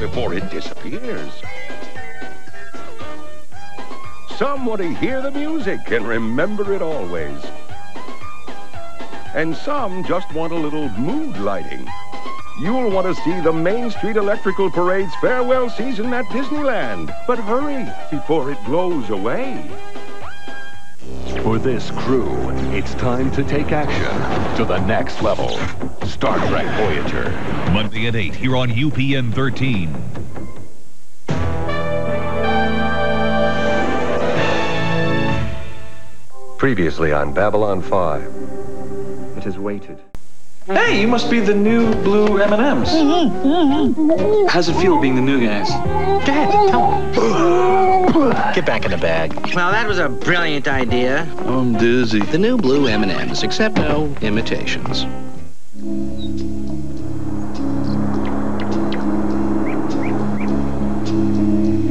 before it disappears. Somebody hear the music and remember it always. And some just want a little mood lighting. You'll want to see the Main Street Electrical Parade's farewell season at Disneyland. But hurry before it blows away. For this crew, it's time to take action to the next level. Star Trek Voyager. Monday at 8 here on UPN 13. Previously on Babylon 5. It has waited. Hey, you must be the new blue M&Ms. How's it feel being the new guys? Go ahead, tell them. Get back in the bag. Well, that was a brilliant idea. I'm dizzy. The new blue M&Ms, except no imitations.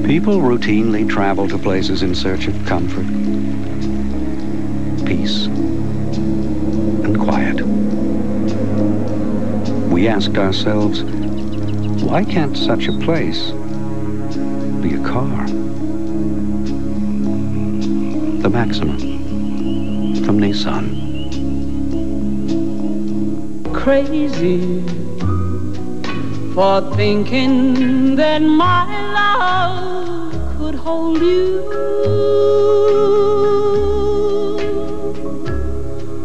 People routinely travel to places in search of comfort, peace, and quiet. We asked ourselves, why can't such a place be a car? The Maxima from Nissan. Crazy for thinking that my love could hold you.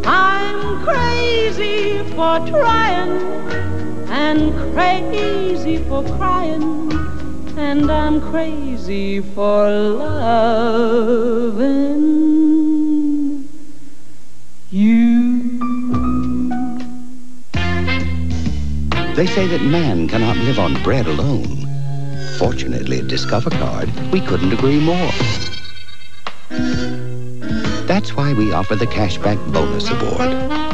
I'm crazy for trying, and crazy for crying, and I'm crazy for loving you. They say that man cannot live on bread alone. Fortunately, at Discover Card, we couldn't agree more. That's why we offer the Cashback Bonus Award.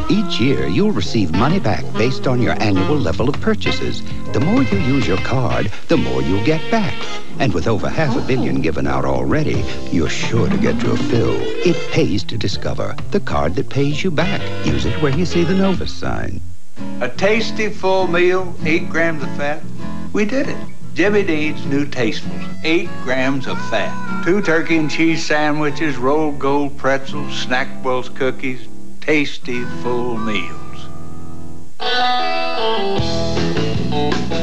Each year, you'll receive money back based on your annual level of purchases. The more you use your card, the more you'll get back. And with over $500 million given out already, you're sure to get your fill. It pays to Discover, the card that pays you back. Use it where you see the Novus sign. A tasty full meal, 8 grams of fat. We did it. Jimmy Dean's new Tastefuls, 8 grams of fat. 2 turkey and cheese sandwiches, rolled gold pretzels, snack bowls, cookies, tasty full meals.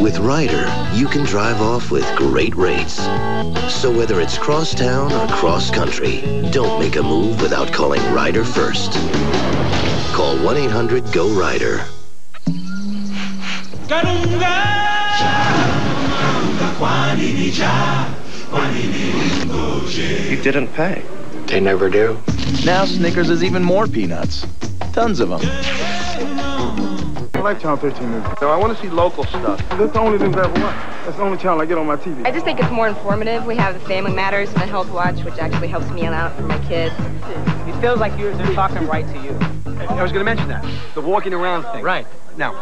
With Ryder, you can drive off with great rates. So whether it's crosstown or cross-country, don't make a move without calling Ryder first. Call 1-800-GO-RYDER. You didn't pay. They never do. Now Snickers is even more peanuts. Tons of them. I like Channel 13 news. No, I want to see local stuff. That's the only news I ever watch. That's the only channel I get on my TV. I just think it's more informative. We have the Family Matters and the Health Watch, which actually helps me out for my kids. It feels like they're talking right to you. I was going to mention that. The walking around thing. Right. Now,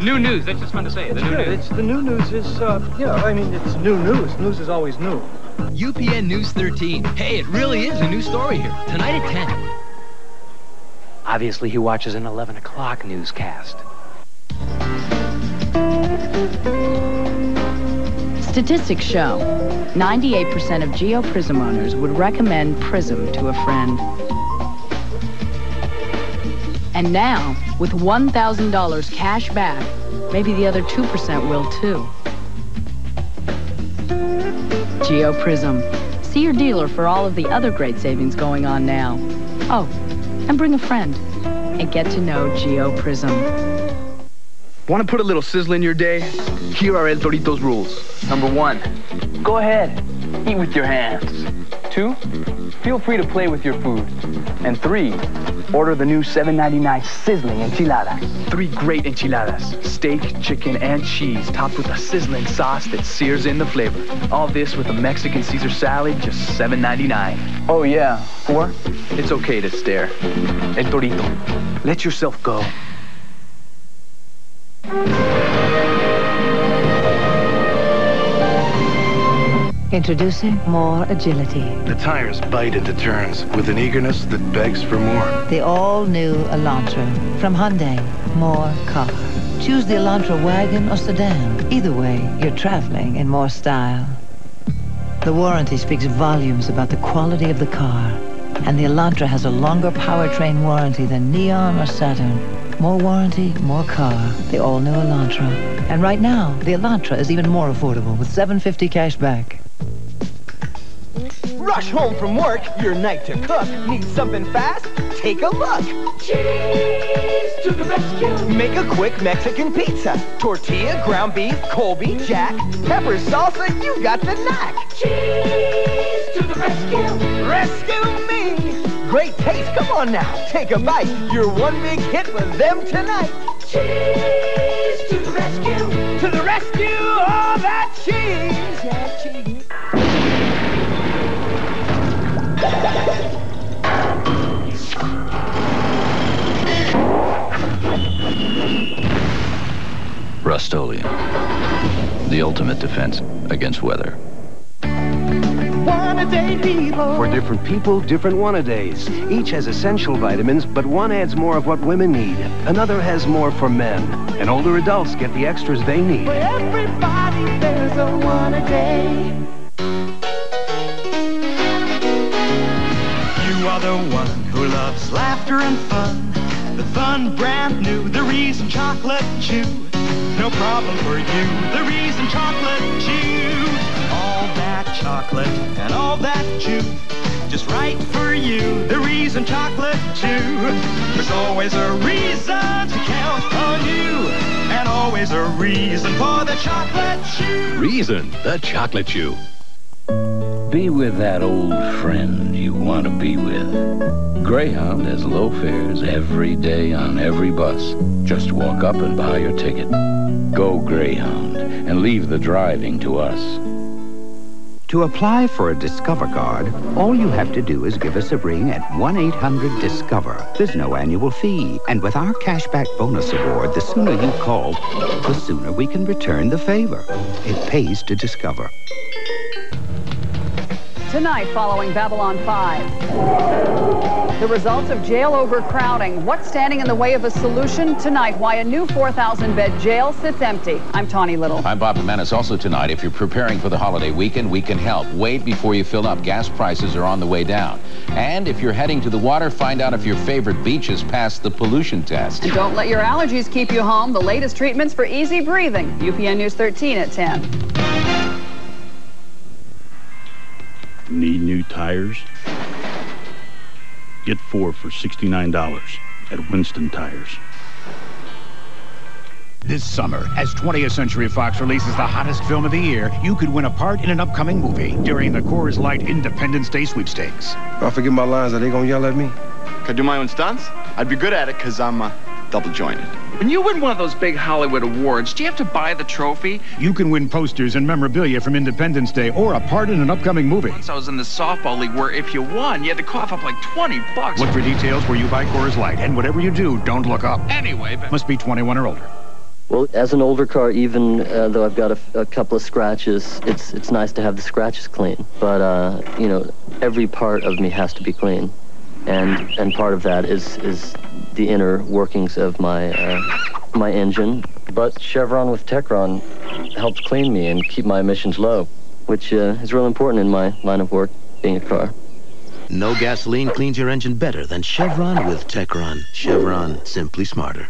new news. That's just fun to say. It's the new news. The new news is, yeah, I mean, it's new news. News is always new. UPN News 13. Hey, it really is a new story here. Tonight at 10. Obviously, he watches an 11 o'clock newscast. Statistics show 98% of Geo Prism owners would recommend Prism to a friend. And now, with $1,000 cash back, maybe the other 2% will too. Geo Prism. See your dealer for all of the other great savings going on now. Oh, and bring a friend and get to know Geo Prism. Want to put a little sizzle in your day? Here are El Torito's rules. Number 1, go ahead, eat with your hands. 2, feel free to play with your food. And 3, order the new $7.99 sizzling enchiladas. 3 great enchiladas, steak, chicken, and cheese, topped with a sizzling sauce that sears in the flavor. All this with a Mexican Caesar salad, just $7.99. Oh yeah, or it's okay to stare. El Torito, let yourself go. Introducing more agility. The tires bite into turns with an eagerness that begs for more. The all-new Elantra from Hyundai. More car. Choose the Elantra wagon or sedan. Either way, you're traveling in more style. The warranty speaks volumes about the quality of the car. And the Elantra has a longer powertrain warranty than Neon or Saturn. More warranty, more car. The all-new Elantra. And right now, the Elantra is even more affordable with $7.50 cash back. Rush home from work, your night to cook. Need something fast? Take a look. Cheese to the rescue. Make a quick Mexican pizza. Tortilla, ground beef, cold beef, Jack. Pepper, salsa, you got the knack. Cheese to the rescue. Rescue me. Great taste, come on now, take a bite. You're one big hit with them tonight. Cheese to the rescue. To the rescue, all that cheese. That cheese. Rust-Oleum, the ultimate defense against weather. Wanna-day people. For different people, different wanna-days. Each has essential vitamins, but one adds more of what women need. Another has more for men. And older adults get the extras they need. For everybody, there's a wanna-day. You are the one who loves laughter and fun. The fun brand new, the Reese's Chocolate Chew. No problem for you, the Reese's Chocolate Chew. All that chocolate and all that chew. Just right for you, the Reese's Chocolate Chew. There's always a reason to count on you. And always a reason for the Chocolate Chew. Reason, the Chocolate Chew. Be with that old friend you want to be with. Greyhound has low fares every day on every bus. Just walk up and buy your ticket. Go Greyhound and leave the driving to us. To apply for a Discover Card, all you have to do is give us a ring at 1-800-DISCOVER. There's no annual fee. And with our cashback bonus award, the sooner you call, the sooner we can return the favor. It pays to Discover. Tonight, following Babylon 5. The results of jail overcrowding. What's standing in the way of a solution? Tonight, why a new 4,000-bed jail sits empty. I'm Tawny Little. I'm Bob Jimenez. Also tonight, if you're preparing for the holiday weekend, we can help. Wait before you fill up. Gas prices are on the way down. And if you're heading to the water, find out if your favorite beach has passed the pollution test. And don't let your allergies keep you home. The latest treatments for easy breathing. UPN News 13 at 10. Need new tires? Get four for $69 at Winston Tires. This summer, as 20th Century Fox releases the hottest film of the year, you could win a part in an upcoming movie during the Coors Light Independence Day sweepstakes. If I forget my lines, are they gonna yell at me? Can I do my own stunts? I'd be good at it because I'm double-jointed. When you win one of those big Hollywood awards, do you have to buy the trophy? You can win posters and memorabilia from Independence Day or a part in an upcoming movie. Once I was in the softball league where if you won, you had to cough up like 20 bucks. Look for details where you buy Coors Light, and whatever you do, don't look up. Anyway, but must be 21 or older. Well, as an older car, even though I've got a couple of scratches, it's nice to have the scratches clean. But, you know, every part of me has to be clean. And part of that is the inner workings of my my engine. But Chevron with Techron helps clean me and keep my emissions low, which is real important in my line of work, being a car. No gasoline cleans your engine better than Chevron with Techron. Chevron, simply smarter.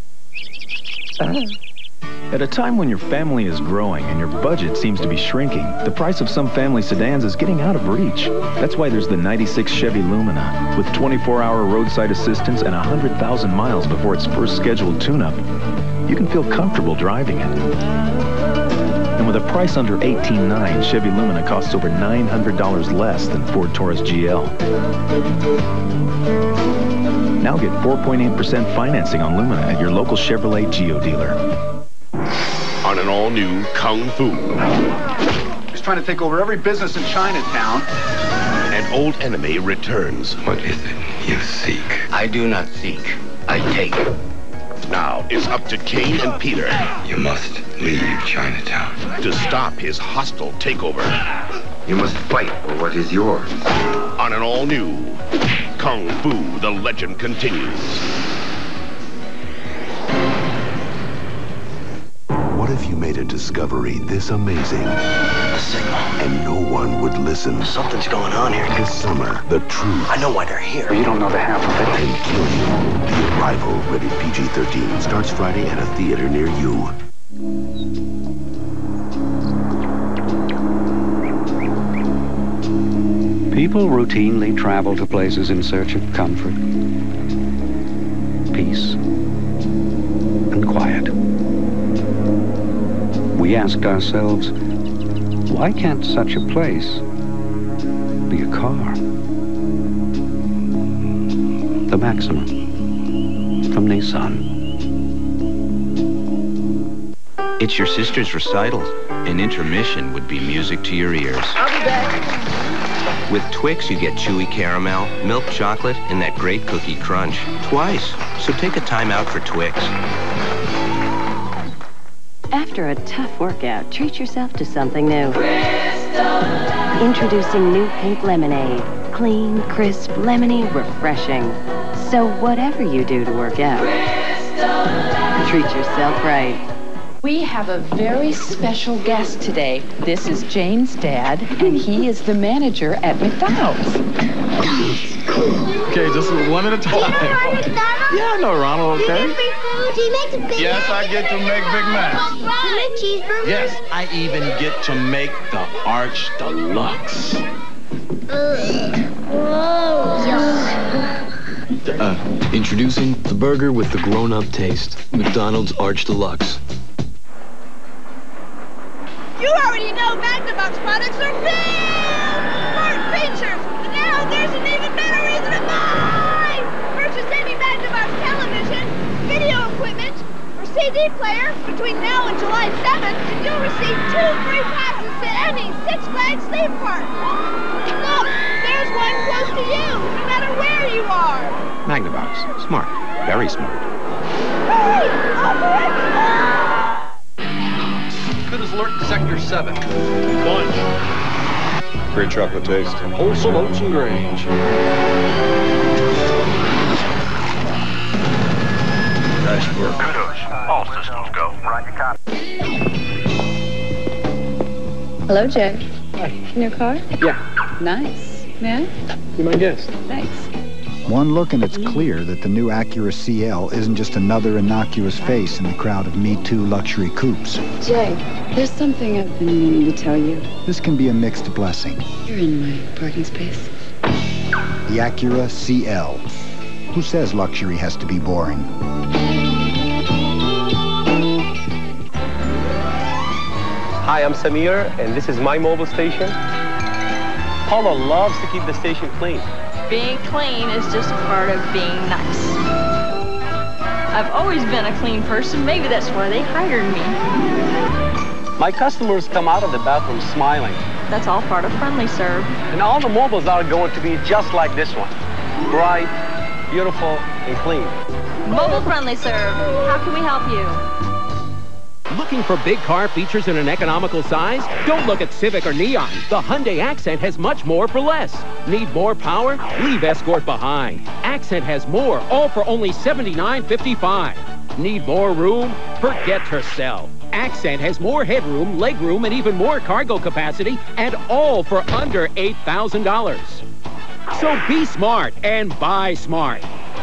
At a time when your family is growing and your budget seems to be shrinking, the price of some family sedans is getting out of reach. That's why there's the 96 Chevy Lumina. With 24-hour roadside assistance and 100,000 miles before its first scheduled tune-up, you can feel comfortable driving it. And with a price under $18,900, Chevy Lumina costs over $900 less than Ford Taurus GL. Now get 4.8% financing on Lumina at your local Chevrolet Geo dealer. On an all-new Kung Fu. He's trying to take over every business in Chinatown. An old enemy returns. What is it you seek? I do not seek. I take. Now it's up to Kane and Peter. You must leave Chinatown. To stop his hostile takeover. You must fight for what is yours. On an all-new Kung Fu, the legend continues. made a discovery this amazing. A signal. And no one would listen. Something's going on here. This summer, the truth. I know why they're here. But you don't know the half of it. Can kill you. The Arrival, rated PG-13, starts Friday at a theater near you. People routinely travel to places in search of comfort, peace, and quiet. We asked ourselves, why can't such a place be a car? The Maxima from Nissan. It's your sister's recital. An intermission would be music to your ears. I'll be back. With Twix, you get chewy caramel, milk chocolate, and that great cookie crunch. Twice. So take a time out for Twix. After a tough workout, treat yourself to something new. Introducing new pink lemonade. Clean, crisp, lemony, refreshing. So whatever you do to work out, treat yourself right. We have a very special guest today. This is Jane's dad, and he is the manager at McDonald's. Okay, just one at a time. You know Ronald McDonald? Yeah, I know Ronald, okay. He makes Big Mac. Yes, I get to make Big Mac. You make cheeseburgers? Yes, I even get to make the Arch Deluxe. Whoa. Introducing the burger with the grown-up taste. McDonald's Arch Deluxe. You already know Magnavox products are big features, but now there's an even better reason to buy! Purchase any Magnavox television, video equipment, or CD player between now and July 7th, and you'll receive 2 free passes to any Six Flags theme park. Look, there's one close to you, no matter where you are. Magnavox, smart, very smart. Hurry, offer it! Alert to Sector 7. Lunch. Great chocolate taste. Wholesome oats and grains. Nice work. Kudos. All systems go. Roger, copy. Hello, Jack. Hi. In your car? Yeah. Nice. May I? You're my guest. Thanks. One look and it's clear that the new Acura CL isn't just another innocuous face in the crowd of Me Too luxury coupes. Jay, there's something I've been meaning to tell you. This can be a mixed blessing. You're in my parking space. The Acura CL. Who says luxury has to be boring? Hi, I'm Samir, and this is my mobile station. Paula loves to keep the station clean. Being clean is just part of being nice. I've always been a clean person. Maybe that's why they hired me. My customers come out of the bathroom smiling. That's all part of friendly serve. And all the mobiles are going to be just like this one. Bright, beautiful, and clean. Mobile friendly serve. How can we help you? Looking for big car features in an economical size? Don't look at Civic or Neon. The Hyundai Accent has much more for less. Need more power? Leave Escort behind. Accent has more, all for only $79.55. Need more room? Forget herself. Accent has more headroom, legroom, and even more cargo capacity, and all for under $8,000. So be smart and buy smart.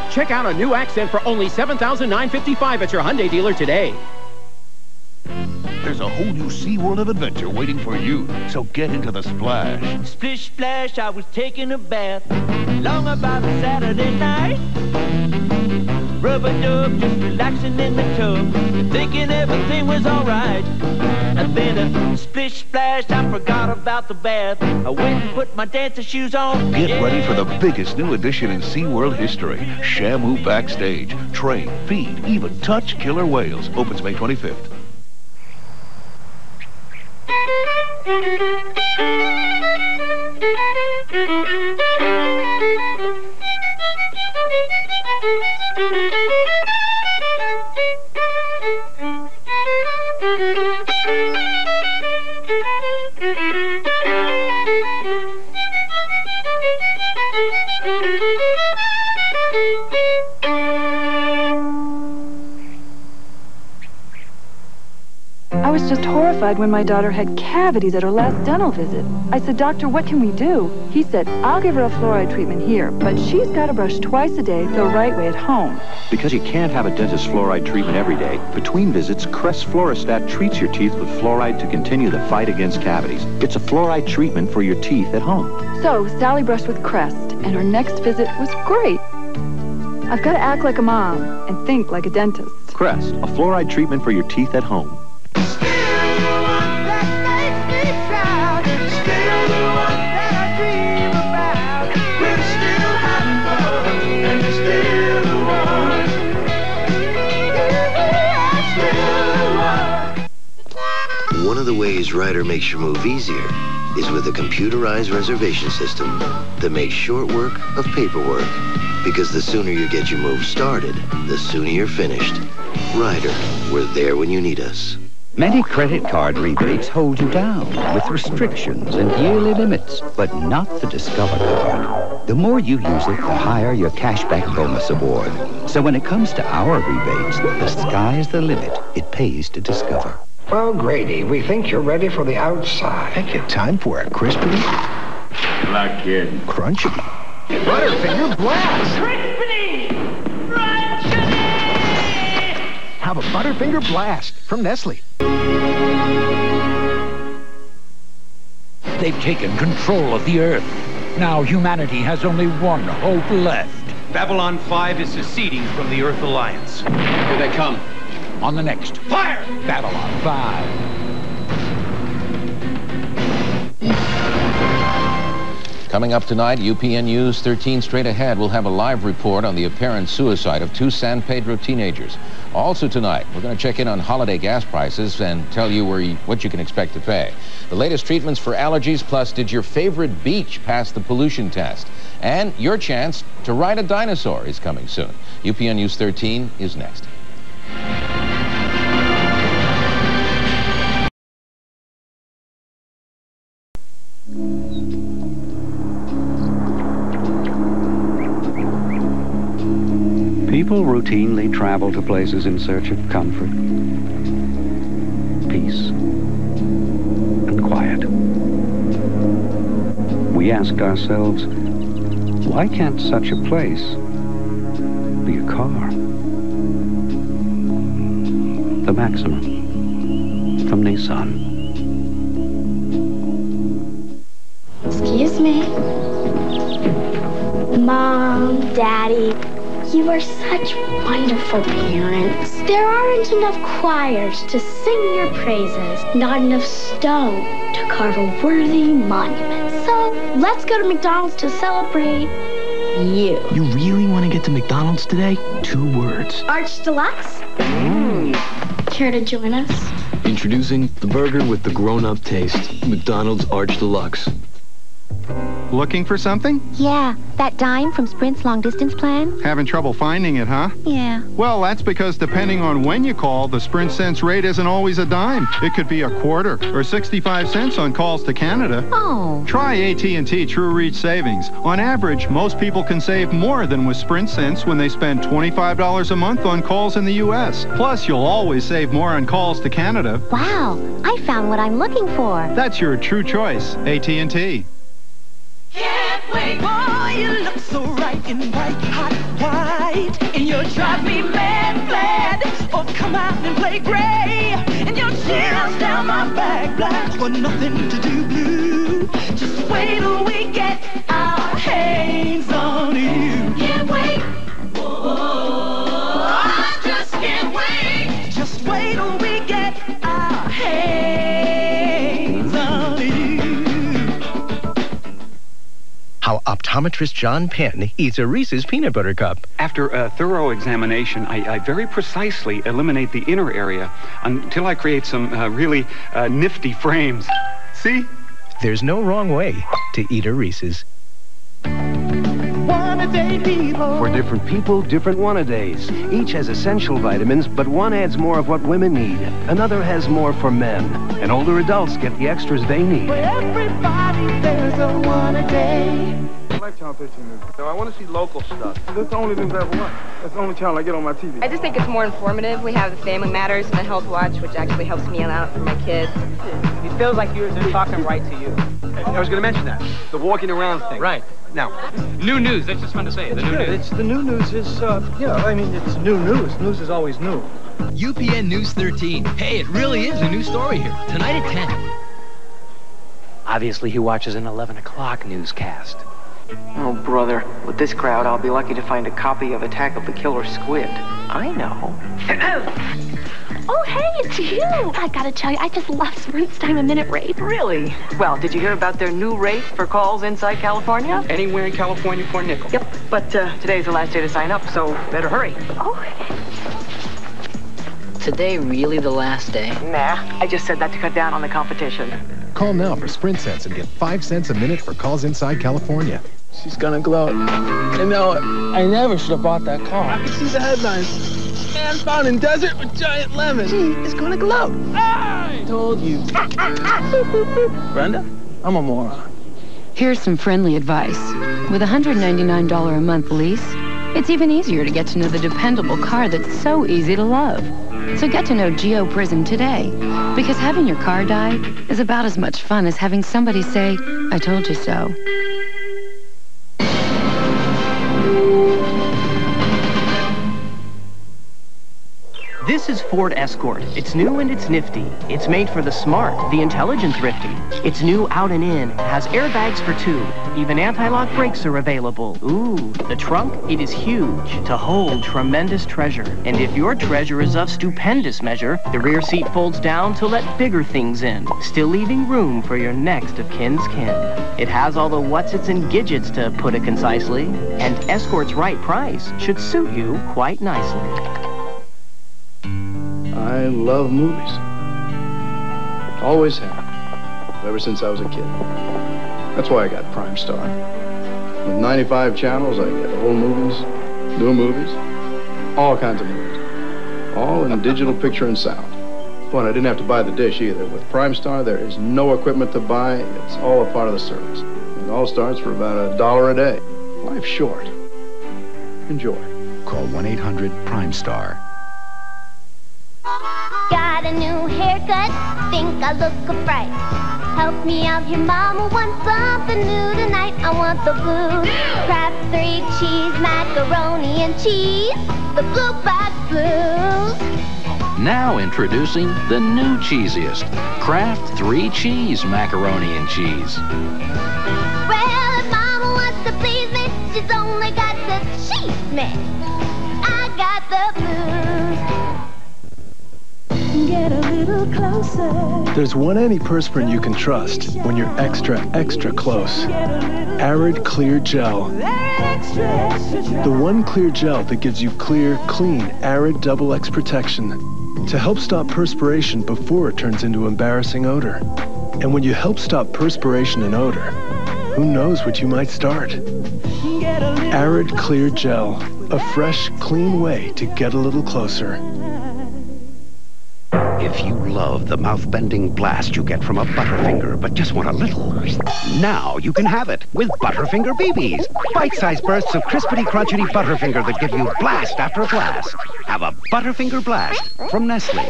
Check out a new Accent for only $7,955 at your Hyundai dealer today. There's a whole new SeaWorld of adventure waiting for you, so get into the splash. Splish splash, I was taking a bath, long about a Saturday night. Rub-a-dub, just relaxing in the tub, thinking everything was alright. And then a splish splash, I forgot about the bath. I went and put my dancer shoes on. Get ready for the biggest new addition in SeaWorld history, Shamu Backstage. Train, feed, even touch killer whales. Opens May 25th. I was just notified when my daughter had cavities at her last dental visit. I said, Doctor, what can we do? He said, I'll give her a fluoride treatment here, but she's got to brush twice a day the right way at home. Because you can't have a dentist's fluoride treatment every day, between visits, Crest Fluorostat treats your teeth with fluoride to continue the fight against cavities. It's a fluoride treatment for your teeth at home. So Sally brushed with Crest, and her next visit was great. I've got to act like a mom and think like a dentist. Crest, a fluoride treatment for your teeth at home. One of the ways Ryder makes your move easier is with a computerized reservation system that makes short work of paperwork. Because the sooner you get your move started, the sooner you're finished. Ryder, we're there when you need us. Many credit card rebates hold you down with restrictions and yearly limits, but not the Discover Card. The more you use it, the higher your cashback bonus award. So when it comes to our rebates, the sky's the limit. It pays to Discover. Well, Grady, we think you're ready for the outside. Thank you. Time for a crispy, lucky, crunchy, Butterfinger Blast. Crispy! Crunchy! Have a Butterfinger Blast from Nestle. They've taken control of the Earth. Now humanity has only one hope left. Babylon 5 is seceding from the Earth Alliance. Here they come. On the next Fire! Babylon 5. Coming up tonight, UPN News 13 Straight Ahead will have a live report on the apparent suicide of two San Pedro teenagers. Also tonight, we're going to check in on holiday gas prices and tell you what you can expect to pay. The latest treatments for allergies, plus did your favorite beach pass the pollution test? And your chance to ride a dinosaur is coming soon. UPN News 13 is next. People routinely travel to places in search of comfort, peace, and quiet. We ask ourselves, why can't such a place be a car? The Maxima from Nissan. Excuse me. Mom, Daddy. You are such wonderful parents. There aren't enough choirs to sing your praises, not enough stone to carve a worthy monument. So let's go to McDonald's to celebrate you. You really want to get to McDonald's today? 2 words. Arch Deluxe? Care to join us? Introducing the burger with the grown-up taste. McDonald's Arch Deluxe. Looking for something? Yeah, that dime from Sprint's long-distance plan. Having trouble finding it, huh? Yeah. Well, that's because depending on when you call, the Sprint Cents rate isn't always a dime. It could be a quarter or 65 cents on calls to Canada. Oh. Try AT&T True Reach Savings. On average, most people can save more than with Sprint Cents when they spend $25 a month on calls in the U.S. Plus, you'll always save more on calls to Canada. Wow, I found what I'm looking for. That's your true choice, AT&T. Can't wait, boy, you look so right in white, hot white. And you'll drive me mad, glad. Oh, come out and play gray. And you'll chills down my back, black. Well, nothing to do blue. Just wait till we get our hands on you. Can't wait. Oh, I just can't wait. Just wait till we get our hands on you. How optometrist John Penn eats a Reese's peanut butter cup. After a thorough examination, I very precisely eliminate the inner area until I create some really nifty frames. See? There's no wrong way to eat a Reese's. For different people, different One-A-Days. Each has essential vitamins, but one adds more of what women need. Another has more for men. And older adults get the extras they need. For everybody, there's a One-A-Day. like Channel 13 News. No, I want to see local stuff. That's the only news I ever watch. That's the only channel I get on my TV. I just think it's more informative. We have the Family Matters and the Health Watch, which actually helps me out for my kids. It feels like you're talking right to you. I was going to mention that. The walking around thing. Right. Now, new news. That's just fun to say. It's the new news. It's the new news is, yeah, I mean, it's new news. News is always new. UPN News 13. Hey, it really is a new story here. Tonight at 10. Obviously, he watches an 11 o'clock newscast. Oh, brother. With this crowd, I'll be lucky to find a copy of Attack of the Killer Squid. I know. Oh, hey, it's you. I gotta tell you, I just love Sprint's Time a Minute rate. Really? Well, did you hear about their new rate for calls inside California? Anywhere in California for a nickel. Yep, but today's the last day to sign up, so better hurry. Oh. Today really the last day? Nah, I just said that to cut down on the competition. Call now for Sprint Cents and get 5 cents a minute for calls inside California. She's gonna glow. You know, I never should have bought that car. I see the headlines. Man found in desert with giant lemons. She is gonna glow. I told you. Brenda, I'm a moron. Here's some friendly advice. With a $199 a month lease, it's even easier to get to know the dependable car that's so easy to love. So get to know Geo Prison today, because having your car die is about as much fun as having somebody say, I told you so. This is Ford Escort. It's new and it's nifty. It's made for the smart, the intelligent thrifty. It's new out and in, has airbags for two. Even anti-lock brakes are available. Ooh, the trunk, it is huge to hold tremendous treasure. And if your treasure is of stupendous measure, the rear seat folds down to let bigger things in, still leaving room for your next of kin's kin. It has all the what's its and gadgets, to put it concisely, and Escort's right price should suit you quite nicely. I love movies. Always have. Ever since I was a kid. That's why I got Prime Star. With 95 channels, I get old movies, new movies, all kinds of movies. All in digital picture and sound. Well, I didn't have to buy the dish either. With Prime Star, there is no equipment to buy. It's all a part of the service. It all starts for about $1 a day. Life's short. Enjoy. Call 1-800-PRIME-STAR. Got a new haircut, think I look a fright. Help me out here, mama, want something new tonight. I want the blue crab, 3 cheese, macaroni and cheese, the Blue Box Blues. Now introducing the new cheesiest, Kraft 3 cheese macaroni and cheese. Well, if mama wants to please me, she's only got to cheese me. I got the blues. Get a little closer. There's one antiperspirant you can trust when you're extra, extra close. Arid Clear Gel. The one clear gel that gives you clear, clean, Arid XX protection to help stop perspiration before it turns into embarrassing odor. And when you help stop perspiration and odor, who knows what you might start? Arid Clear Gel. A fresh, clean way to get a little closer. If you love the mouth-bending blast you get from a Butterfinger, but just want a little, now you can have it with Butterfinger BBs. Bite-sized bursts of crispity, crunchity Butterfinger that give you blast after blast. Have a Butterfinger Blast from Nestle.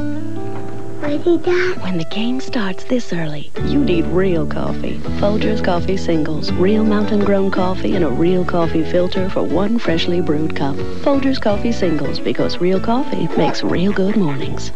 When the game starts this early, you need real coffee. Folgers Coffee Singles. Real mountain-grown coffee in a real coffee filter for one freshly brewed cup. Folgers Coffee Singles, because real coffee makes real good mornings.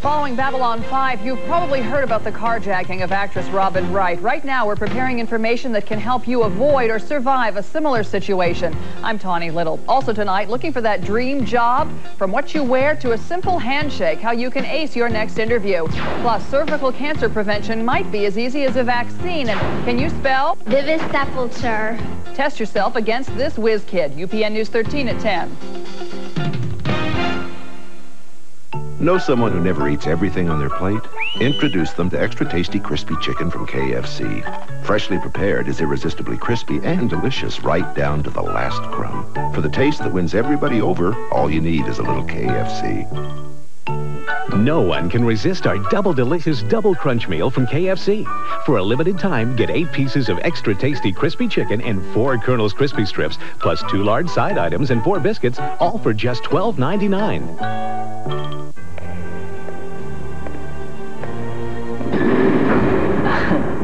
Following Babylon 5, you've probably heard about the carjacking of actress Robin Wright. Right now, we're preparing information that can help you avoid or survive a similar situation. I'm Tawny Little. Also tonight, looking for that dream job? From what you wear to a simple handshake, how you can ace your next interview. Plus, cervical cancer prevention might be as easy as a vaccine. And can you spell? Vivis Sepulcher. Test yourself against this whiz kid. UPN News 13 at 10. Know someone who never eats everything on their plate? Introduce them to extra tasty crispy chicken from KFC. Freshly prepared is irresistibly crispy and delicious right down to the last crumb. For the taste that wins everybody over, all you need is a little KFC. No one can resist our double delicious double crunch meal from KFC. For a limited time, get 8 pieces of extra tasty crispy chicken and 4 Colonel's crispy strips, plus 2 large side items and 4 biscuits, all for just $12.99.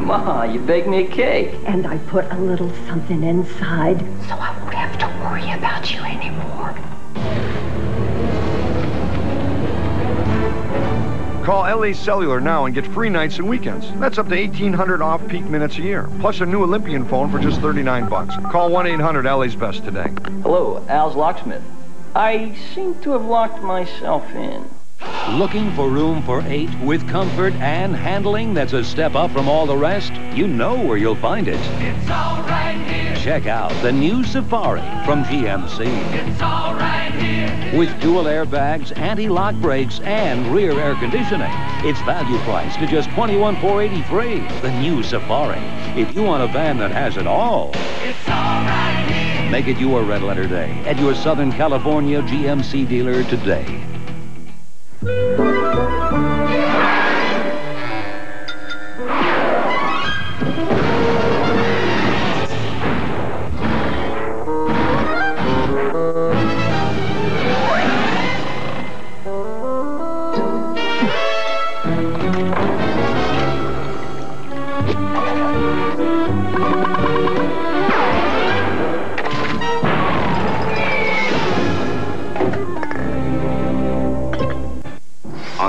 Ma, you baked me a cake. And I put a little something inside, so I won't have to worry about you anymore. Call LA Cellular now and get free nights and weekends. That's up to 1,800 off-peak minutes a year, plus a new Olympian phone for just $39. Call 1-800-LA's-BEST today. Hello, Al's Locksmith. I seem to have locked myself in. Looking for room for 8 with comfort and handling that's a step up from all the rest? You know where you'll find it. It's all right here. Check out the new Safari from GMC. It's all right here. With dual airbags, anti-lock brakes, and rear air conditioning. It's value priced to just $21,483. The new Safari. If you want a van that has it all, it's all right here. Make it your red letter day at your Southern California GMC dealer today.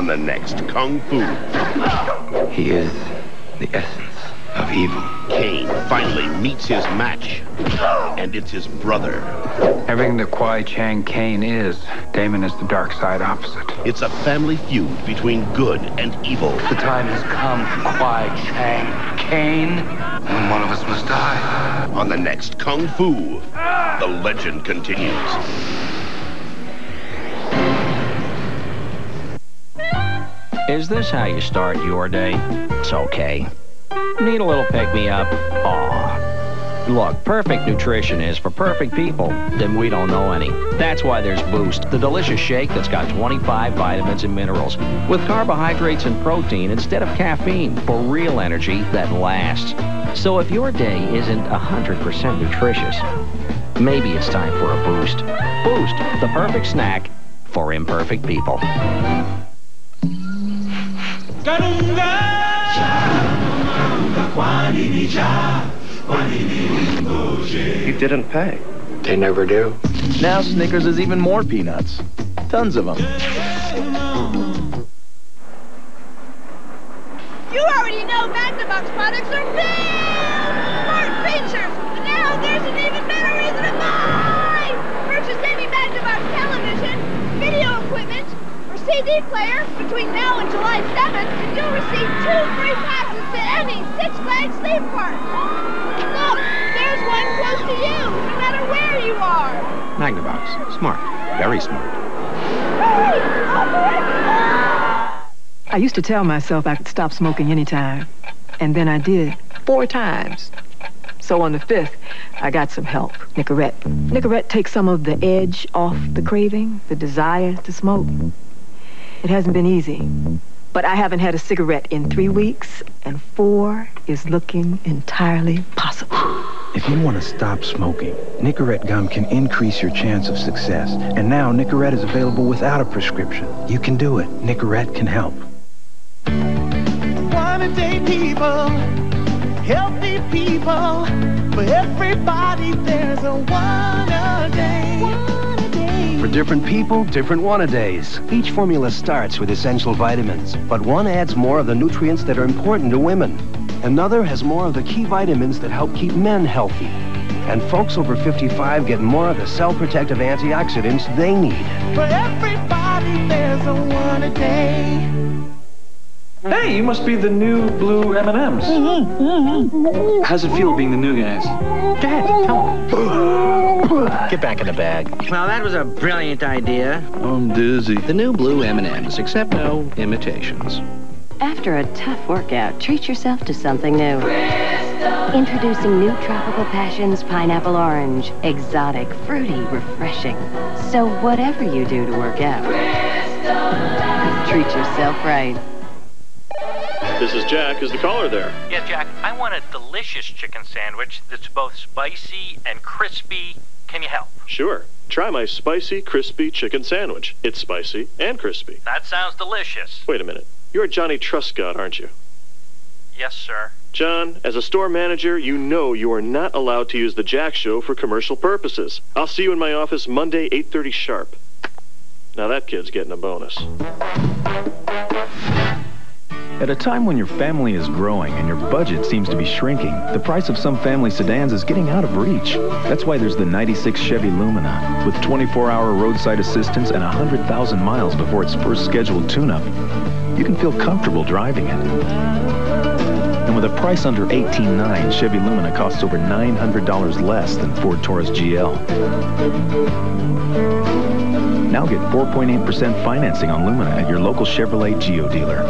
The next Kung Fu. He is the essence of evil. Kane finally meets his match, and it's his brother. Everything that Kwai Chang Kane is, Damon is the dark side opposite. It's a family feud between good and evil. The time has come for Kwai Chang Kane, and one of us must die. On the next Kung Fu, the legend continues. Is this how you start your day? It's okay. Need a little pick-me-up? Aw. Look, perfect nutrition is for perfect people. Then we don't know any. That's why there's Boost, the delicious shake that's got 25 vitamins and minerals, with carbohydrates and protein instead of caffeine for real energy that lasts. So if your day isn't 100% nutritious, maybe it's time for a Boost. Boost, the perfect snack for imperfect people. You didn't pay. They never do. Now Snickers is even more peanuts. Tons of them. You already know Magnavox products are big! Smart features! And now there's an even better reason to buy! Purchase any Magnavox television, video equipment, CD player between now and July 7th, and you'll receive 2 free passes to any Six Flags theme park. Look, there's one close to you, no matter where you are. Magnavox. Smart. Very smart. I used to tell myself I could stop smoking anytime, and then I did 4 times. So on the 5th, I got some help. Nicorette. Nicorette takes some of the edge off the craving, the desire to smoke. It hasn't been easy, but I haven't had a cigarette in 3 weeks, and 4 is looking entirely possible. If you want to stop smoking, Nicorette gum can increase your chance of success. And now Nicorette is available without a prescription. You can do it. Nicorette can help. One day people, healthy people, for everybody there's a one a day. For different people, different one-a-days. Each formula starts with essential vitamins, but one adds more of the nutrients that are important to women. Another has more of the key vitamins that help keep men healthy. And folks over 55 get more of the cell-protective antioxidants they need. For everybody, there's a one-a-day. Hey, you must be the new blue M&Ms. How's it feel being the new guys? Go ahead, come on. Get back in the bag. Well, that was a brilliant idea. I'm dizzy. The new blue M&Ms, except no imitations. After a tough workout, treat yourself to something new. Introducing new Tropical Passions Pineapple Orange. Exotic, fruity, refreshing. So whatever you do to work out, Treat yourself right. This is Jack. Is the caller there? Yes, Jack. I want a delicious chicken sandwich that's both spicy and crispy. Can you help? Sure. Try my spicy, crispy chicken sandwich. It's spicy and crispy. That sounds delicious. Wait a minute. You're Johnny Truscott, aren't you? Yes, sir. John, as a store manager, you know you are not allowed to use the Jack Show for commercial purposes. I'll see you in my office Monday, 8:30 sharp. Now that kid's getting a bonus. At a time when your family is growing and your budget seems to be shrinking, the price of some family sedans is getting out of reach. That's why there's the 96 Chevy Lumina. With 24-hour roadside assistance and 100,000 miles before its first scheduled tune-up, you can feel comfortable driving it. And with a price under $18,900, Chevy Lumina costs over $900 less than Ford Taurus GL. Now get 4.8% financing on Lumina at your local Chevrolet Geo dealer.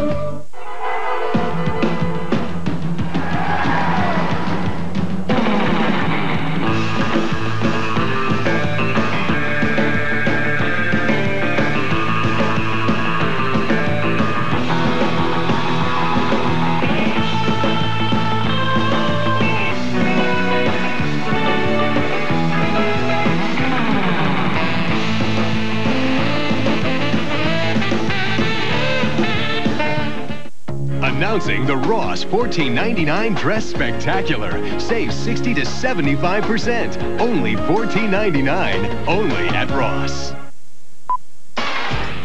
The Ross $14.99 Dress Spectacular. Save 60 to 75%. Only $14.99. Only at Ross.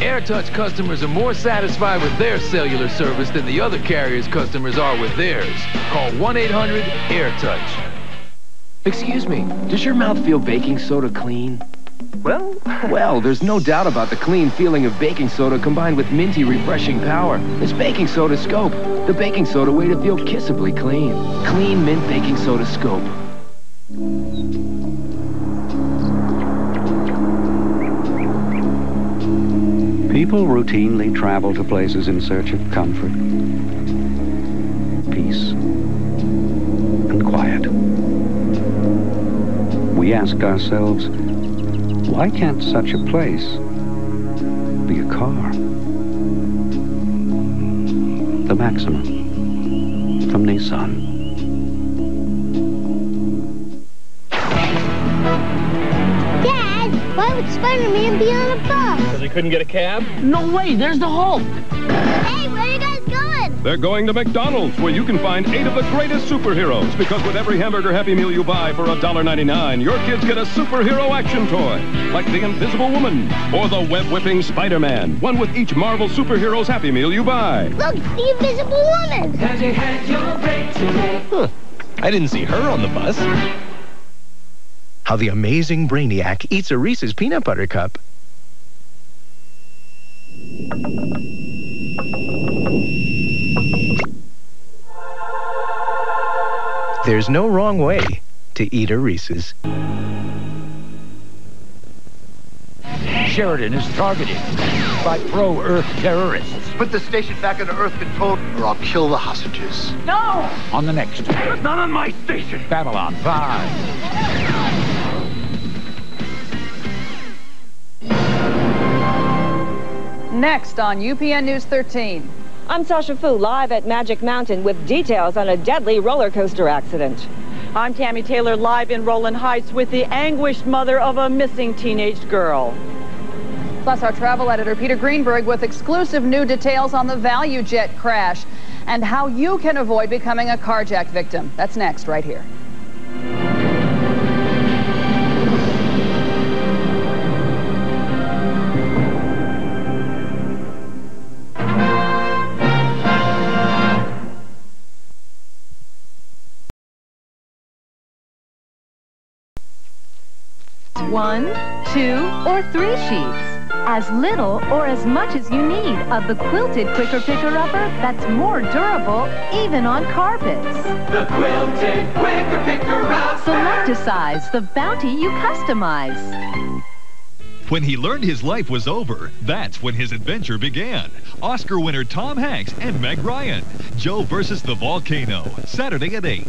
AirTouch customers are more satisfied with their cellular service than the other carriers' customers are with theirs. Call 1-800-AirTouch. Excuse me, does your mouth feel baking soda clean? Well, there's no doubt about the clean feeling of baking soda combined with minty, refreshing power. It's Baking Soda Scope, the baking soda way to feel kissably clean. Clean Mint Baking Soda Scope. People routinely travel to places in search of comfort, peace, and quiet. We ask ourselves, why can't such a place be a car? The Maxima from Nissan. Dad, why would Spider-Man be on a bus? Because he couldn't get a cab? No way, there's the Hulk! Hey, where are you guys going? They're going to McDonald's, where you can find 8 of the greatest superheroes. Because with every hamburger Happy Meal you buy for $1.99, your kids get a superhero action toy. Like the Invisible Woman or the web-whipping Spider-Man. One with each Marvel superhero's Happy Meal you buy. Look, the Invisible Woman! Daddy had your break today. Huh. I didn't see her on the bus. How the amazing Brainiac eats a Reese's peanut butter cup. There's no wrong way to eat a Reese's. Sheridan is targeted by pro-Earth terrorists. Put the station back under Earth control, or I'll kill the hostages. No! On the next. That's not on my station! Babylon 5. Next on UPN News 13. I'm Sasha Fu, live at Magic Mountain with details on a deadly roller coaster accident. I'm Tammy Taylor, live in Roland Heights with the anguished mother of a missing teenage girl. Plus, our travel editor Peter Greenberg with exclusive new details on the Value Jet crash and how you can avoid becoming a carjack victim. That's next, right here. One, two, or three sheets. As little or as much as you need of the quilted quicker picker-upper that's more durable even on carpets. The quilted quicker picker-upper. Select a size, the bounty you customize. When he learned his life was over, that's when his adventure began. Oscar winner Tom Hanks and Meg Ryan. Joe versus the Volcano, Saturday at 8.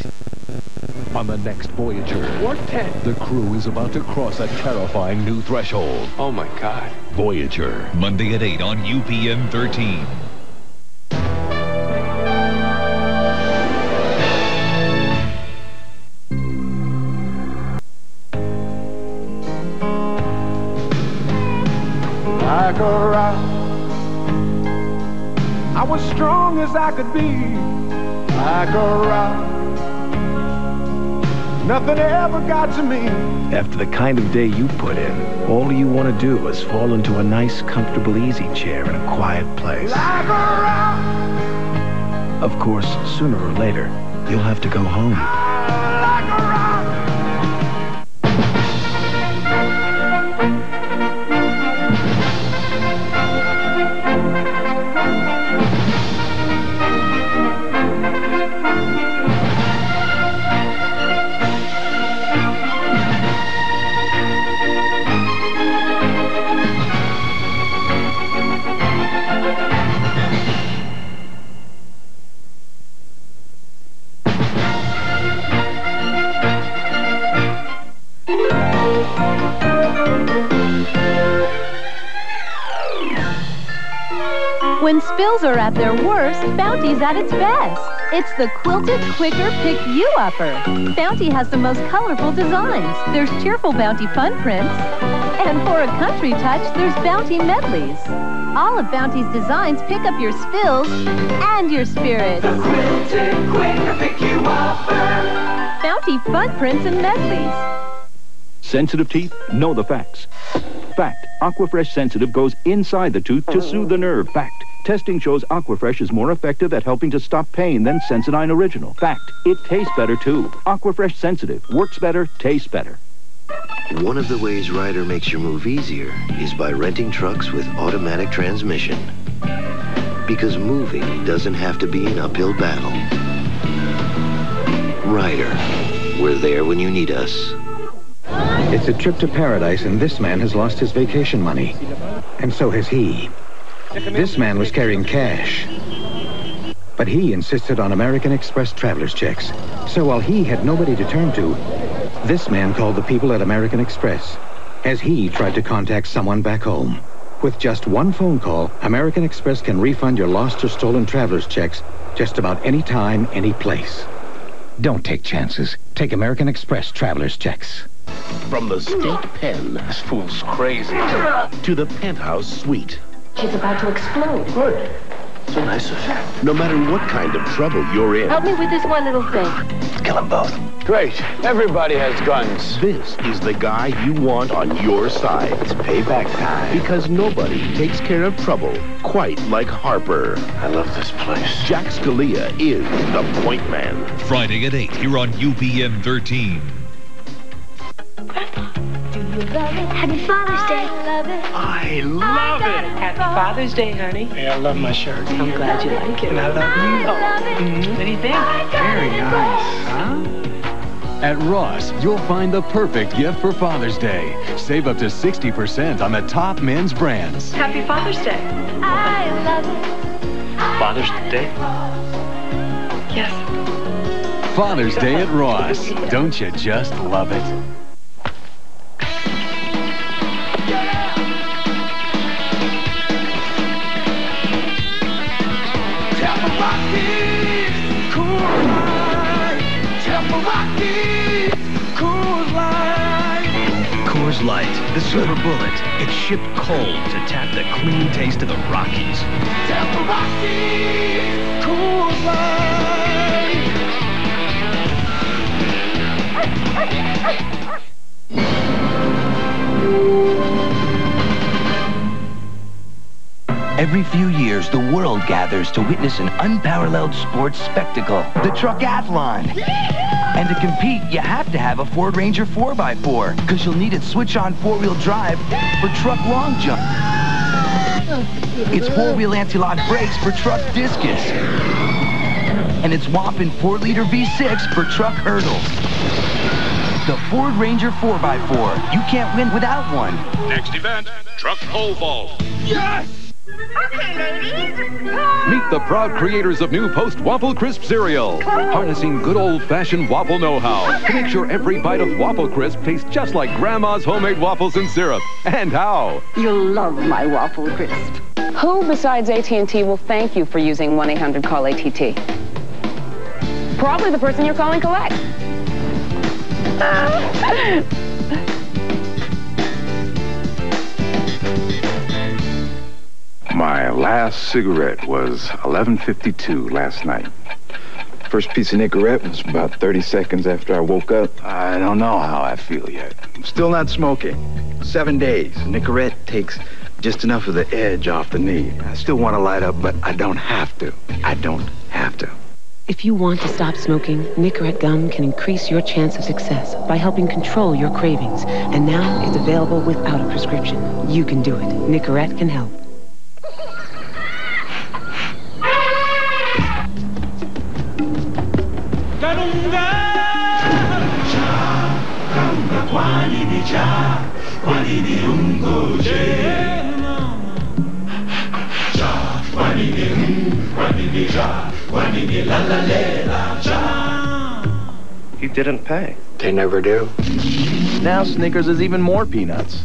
On the next Voyager, the crew is about to cross a terrifying new threshold. Oh my God. Voyager, Monday at 8 on UPN 13. Like a rock, I was strong as I could be. Like a rock, nothing ever got to me. After the kind of day you put in, all you want to do is fall into a nice, comfortable easy chair in a quiet place. Like a rock. Of course, sooner or later, you'll have to go home. Like a rock. When spills are at their worst, Bounty's at its best. It's the quilted, quicker, pick-you-upper. Bounty has the most colorful designs. There's cheerful Bounty fun prints. And for a country touch, there's Bounty medleys. All of Bounty's designs pick up your spills and your spirits. The quilted, quicker, pick-you-upper. Bounty fun prints and medleys. Sensitive teeth? Know the facts. Fact, Aquafresh Sensitive goes inside the tooth to soothe the nerve. Fact. Testing shows Aquafresh is more effective at helping to stop pain than Sensodyne Original. Fact, it tastes better too. Aquafresh Sensitive works better, tastes better. One of the ways Ryder makes your move easier is by renting trucks with automatic transmission. Because moving doesn't have to be an uphill battle. Ryder, we're there when you need us. It's a trip to paradise, and this man has lost his vacation money. And so has he. This man was carrying cash, but he insisted on American Express traveler's checks. So while he had nobody to turn to, this man called the people at American Express as he tried to contact someone back home. With just one phone call, American Express can refund your lost or stolen traveler's checks just about any time, any place. Don't take chances. Take American Express traveler's checks. From the state pen, this fool's crazy, to the penthouse suite. She's about to explode. Good. So nice of her. No matter what kind of trouble you're in. Help me with this one little thing. Let's kill them both. Great. Everybody has guns. This is the guy you want on your side. It's payback time. Because nobody takes care of trouble quite like Harper. I love this place. Jack Scalia is the point man. Friday at 8 here on UPN 13. Happy Father's Day. I love it. Happy Father's Day, honey. Hey, I love my shirt. I'm glad you like it. And I love you. Mm-hmm. What do you think? Very nice. Huh? At Ross, you'll find the perfect gift for Father's Day. Save up to 60% on the top men's brands. Happy Father's Day. I love it. Father's Day? Yes. Father's Day at Ross. Don't you just love it? Coors Light, the silver bullet. It's shipped cold to tap the clean taste of the Rockies. Tap the Rockies, Coors Light. Every few years, the world gathers to witness an unparalleled sports spectacle, the Truckathlon. And to compete, you have to have a Ford Ranger 4x4, because you'll need its switch-on four-wheel drive for truck long jump, its four-wheel anti-lock brakes for truck discus, and its whopping 4-liter V6 for truck hurdles. The Ford Ranger 4x4. You can't win without one. Next event, truck pole vault. Yes! Okay, ladies. Meet the proud creators of new Post Waffle Crisp cereal. Harnessing good old-fashioned waffle know-how to make sure every bite of Waffle Crisp tastes just like Grandma's homemade waffles and syrup. And how? You'll love my Waffle Crisp. Who besides AT&T will thank you for using 1-800-CALL-ATT? Probably the person you're calling collect. My last cigarette was 11:52 last night. First piece of Nicorette was about 30 seconds after I woke up. I don't know how I feel yet. I'm still not smoking. 7 days. Nicorette takes just enough of the edge off the need. I still want to light up, but I don't have to. I don't have to. If you want to stop smoking, Nicorette gum can increase your chance of success by helping control your cravings. And now it's available without a prescription. You can do it. Nicorette can help. You didn't pay. They never do. Now Snickers is even more peanuts.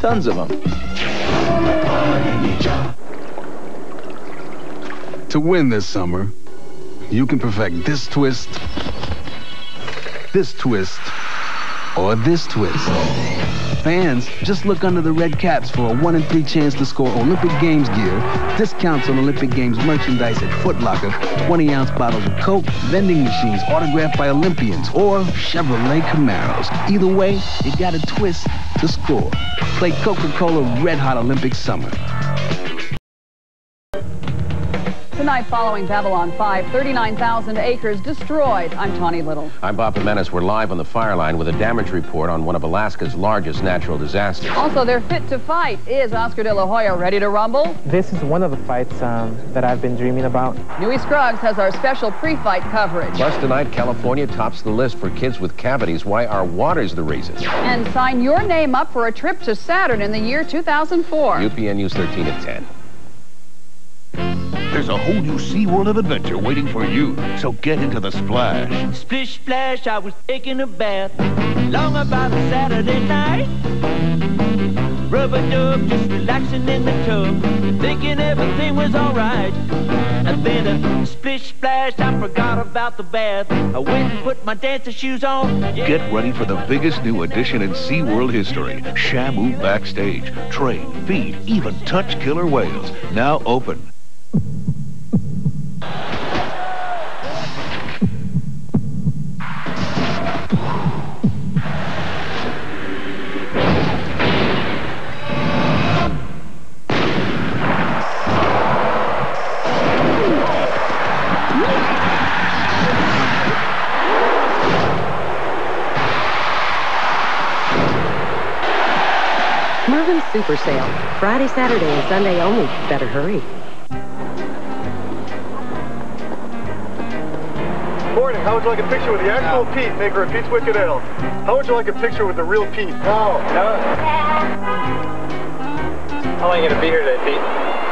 Tons of them. To win this summer, you can perfect this twist, or this twist. Fans, just look under the red caps for a 1 in 3 chance to score Olympic Games gear, discounts on Olympic Games merchandise at Foot Locker, 20-ounce bottles of Coke, vending machines autographed by Olympians, or Chevrolet Camaros. Either way, you got a twist to score. Play Coca-Cola Red Hot Olympic Summer. Tonight, following Babylon 5, 39,000 acres destroyed. I'm Tawny Little. I'm Bob Pimenez. We're live on the fire line with a damage report on one of Alaska's largest natural disasters. Also, they're fit to fight. Is Oscar De La Hoya ready to rumble? This is one of the fights that I've been dreaming about. Newey Scruggs has our special pre-fight coverage. Plus, tonight, California tops the list for kids with cavities. Why our water's the reason. And sign your name up for a trip to Saturn in the year 2004. UPN News 13 at 10. There's a whole new SeaWorld of adventure waiting for you, so get into the splash. Splish, splash, I was taking a bath, long about a Saturday night. Rub-a-dub, just relaxing in the tub, thinking everything was alright. And then a splish, splash, I forgot about the bath. I went and put my dancer shoes on. Yeah. Get ready for the biggest new addition in SeaWorld history, Shamu Backstage. Train, feed, even touch killer whales. Now open. Mervin's Super Sale, Friday, Saturday, and Sunday only. Better hurry. Morning, how would you like a picture with the actual Pete, maker of Pete's Wicked Ale? How would you like a picture with the real Pete? No. No? How long are you going to be here today, Pete?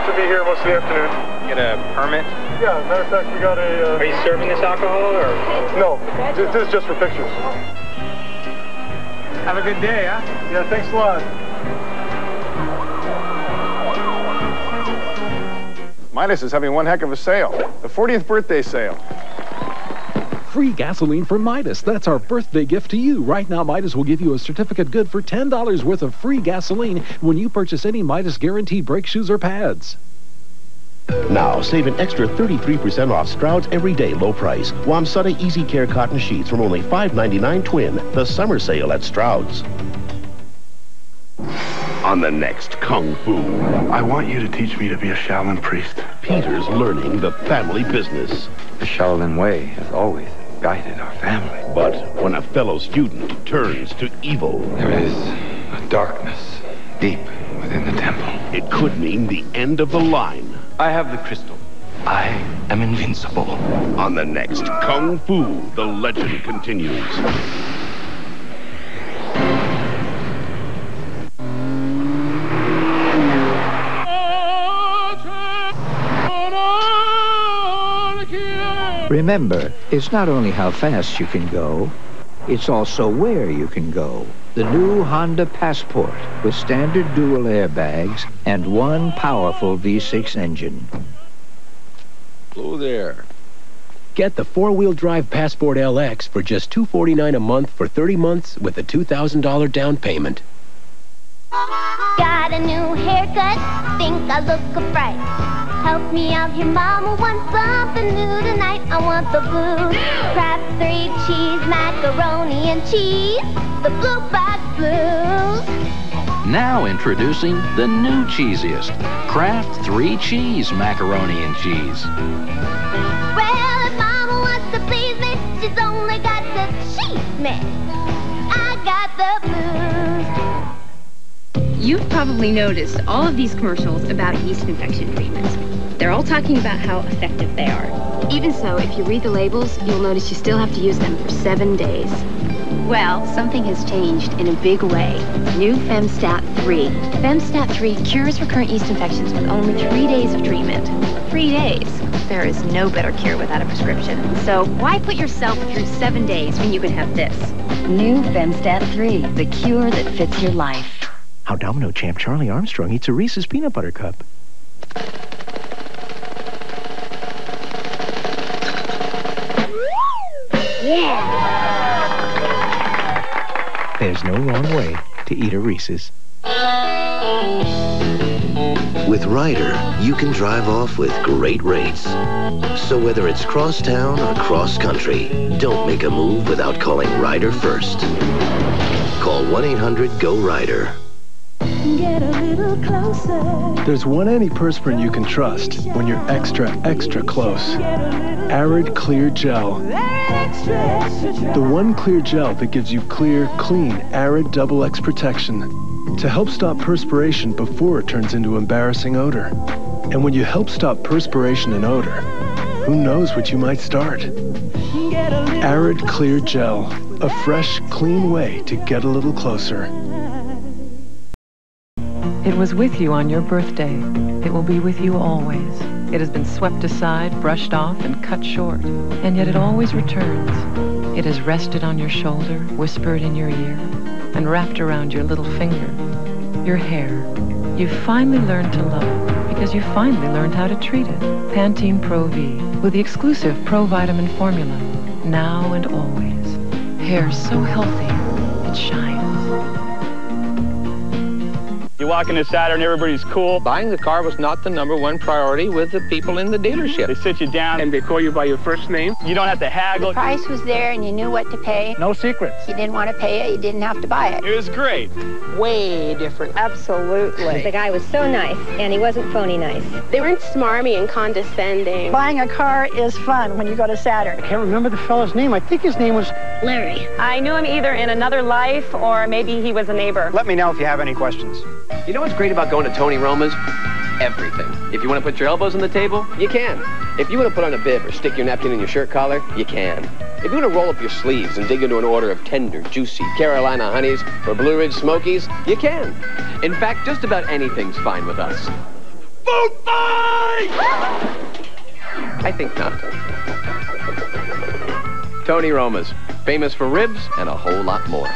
Should be here most of the afternoon. Get a permit? Yeah, as a matter of fact, we got a... Are you serving this alcohol, or...? No, this is just for pictures. Have a good day, huh? Yeah, thanks a lot. Midas is having one heck of a sale. The 40th birthday sale. Free gasoline for Midas. That's our birthday gift to you. Right now, Midas will give you a certificate good for $10 worth of free gasoline when you purchase any Midas guaranteed brake shoes or pads. Now, save an extra 33% off Stroud's everyday low price. Wamsutta Easy Care cotton sheets from only $5.99 twin. The summer sale at Stroud's. On the next Kung Fu. I want you to teach me to be a Shaolin priest. Peter's learning the family business. The Shaolin way has always guided our family. But when a fellow student turns to evil... There is a darkness deep within the temple. It could mean the end of the line. I have the crystal. I am invincible. On the next Kung Fu, the legend continues. Remember, it's not only how fast you can go, it's also where you can go. The new Honda Passport with standard dual airbags and one powerful V6 engine. Hello there. Get the four-wheel drive Passport LX for just $249 a month for 30 months with a $2,000 down payment. Got a new haircut, think I look a fright. Help me out here, Mama, want something new tonight. I want the blue crab, 3 cheese, macaroni and cheese, the Blue Box Blues. Now introducing the new cheesiest, Kraft 3 cheese, macaroni and cheese. Well, if Mama wants to please me, she's only got to cheese me. I got the blues. You've probably noticed all of these commercials about yeast infection treatments. They're all talking about how effective they are. Even so, if you read the labels, you'll notice you still have to use them for 7 days. Well, something has changed in a big way. New Femstat 3. Femstat 3 cures recurrent yeast infections with only 3 days of treatment. 3 days. There is no better cure without a prescription. So why put yourself through 7 days when you can have this? New Femstat 3, the cure that fits your life. How domino champ Charlie Armstrong eats a Reese's peanut butter cup. Yeah! There's no wrong way to eat a Reese's. With Ryder, you can drive off with great rates. So whether it's crosstown or cross-country, don't make a move without calling Ryder first. Call 1-800-GO-RYDER. Get a little closer. There's one antiperspirant you can trust when you're extra, extra close. Arid Clear Gel. The one clear gel that gives you clear, clean, Arid XX protection to help stop perspiration before it turns into embarrassing odor. And when you help stop perspiration and odor, who knows what you might start? Arid Clear Gel. A fresh, clean way to get a little closer. It was with you on your birthday. It will be with you always. It has been swept aside, brushed off, and cut short. And yet it always returns. It has rested on your shoulder, whispered in your ear, and wrapped around your little finger, your hair. You finally learned to love it because you finally learned how to treat it. Pantene Pro-V with the exclusive Pro-Vitamin formula. Now and always. Hair so healthy, it shines. You walk into Saturn, everybody's cool. Buying the car was not the #1 priority with the people in the dealership. They sit you down and they call you by your first name. You don't have to haggle. The price was there and you knew what to pay. No secrets. You didn't want to pay it, you didn't have to buy it. It was great. Way different. Absolutely. The guy was so nice, and he wasn't phony nice. They weren't smarmy and condescending. Buying a car is fun when you go to Saturn. I can't remember the fellow's name. I think his name was Larry. I knew him either in another life or maybe he was a neighbor. Let me know if you have any questions. You know what's great about going to Tony Roma's? Everything. If you want to put your elbows on the table, you can. If you want to put on a bib or stick your napkin in your shirt collar, you can. If you want to roll up your sleeves and dig into an order of tender, juicy Carolina Honeys or Blue Ridge Smokies, you can. In fact, just about anything's fine with us. Food fight! I think not. Tony Roma's, famous for ribs and a whole lot more.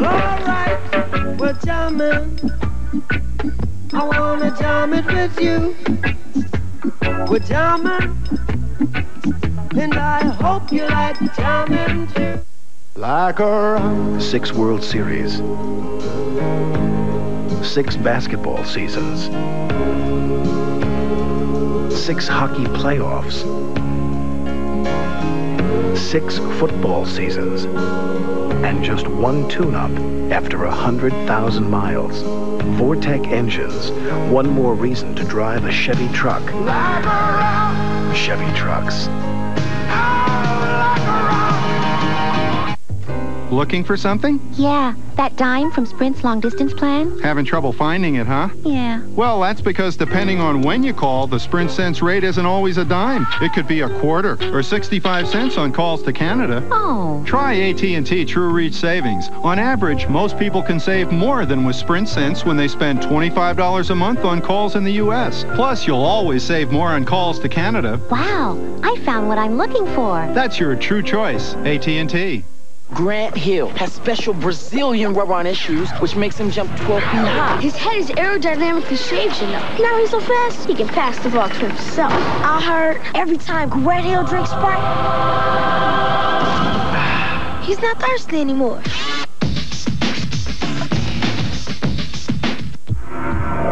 Alright, we're jamming. I wanna jam it with you. We're jamming, and I hope you like jamming too. Like a 6 World Series, 6 basketball seasons, 6 hockey playoffs. 6 football seasons, and just one tune-up after 100,000 miles. Vortec engines, one more reason to drive a Chevy truck. Like a Chevy trucks. Oh, like a Looking for something? Yeah, that dime from Sprint's long distance plan. Having trouble finding it, huh? Yeah. Well, that's because depending on when you call, the Sprint cents rate isn't always a dime. It could be a quarter or 65 cents on calls to Canada. Oh. Try AT&T True Reach Savings. On average, most people can save more than with Sprint cents when they spend $25 a month on calls in the U.S. Plus, you'll always save more on calls to Canada. Wow, I found what I'm looking for. That's your true choice, AT&T. Grant Hill has special Brazilian rubber-on his shoes, which makes him jump 12 feet high. His head is aerodynamically shaped, you know. Now he's so fast, he can pass the ball to himself. I heard every time Grant Hill drinks Sprite, he's not thirsty anymore.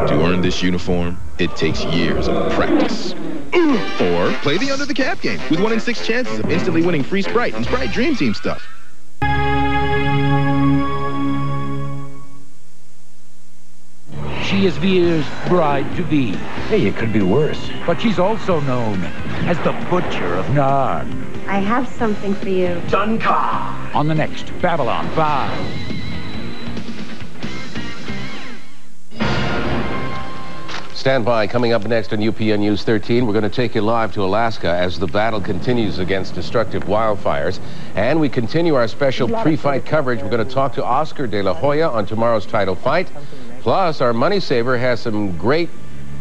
To earn this uniform, it takes years of practice. Or play the under-the-cap game with 1 in 6 chances of instantly winning free Sprite and Sprite Dream Team stuff. She is Veer's bride-to-be. Hey, it could be worse. But she's also known as the Butcher of Narn. I have something for you. Dunkar! On the next Babylon 5. Stand by. Coming up next on UPN News 13, we're going to take you live to Alaska as the battle continues against destructive wildfires. And we continue our special pre-fight coverage. We're going to talk to Oscar De La Hoya on tomorrow's title fight. Plus, our money saver has some great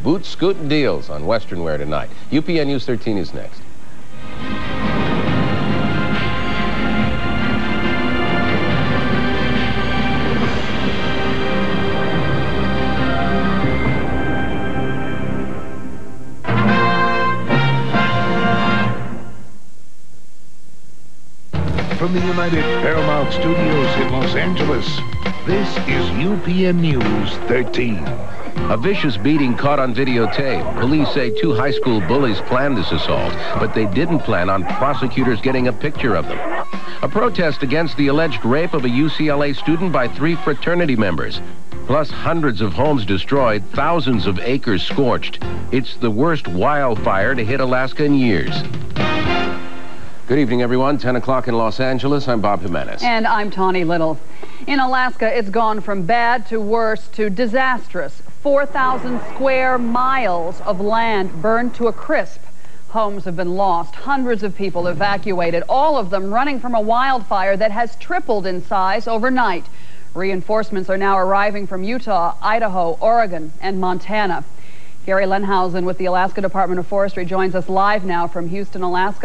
boot scootin' deals on Western Wear tonight. UPN News 13 is next. From the United Paramount Studios in Los Angeles, this is UPN News 13. A vicious beating caught on videotape. Police say 2 high school bullies planned this assault, but they didn't plan on prosecutors getting a picture of them. A protest against the alleged rape of a UCLA student by 3 fraternity members. Plus hundreds of homes destroyed, thousands of acres scorched. It's the worst wildfire to hit Alaska in years. Good evening, everyone. 10 o'clock in Los Angeles. I'm Bob Jimenez. And I'm Tawny Little. In Alaska, it's gone from bad to worse to disastrous. 4,000 square miles of land burned to a crisp. Homes have been lost. Hundreds of people evacuated, all of them running from a wildfire that has tripled in size overnight. Reinforcements are now arriving from Utah, Idaho, Oregon, and Montana. Gary Lenhausen with the Alaska Department of Forestry joins us live now from Houston, Alaska.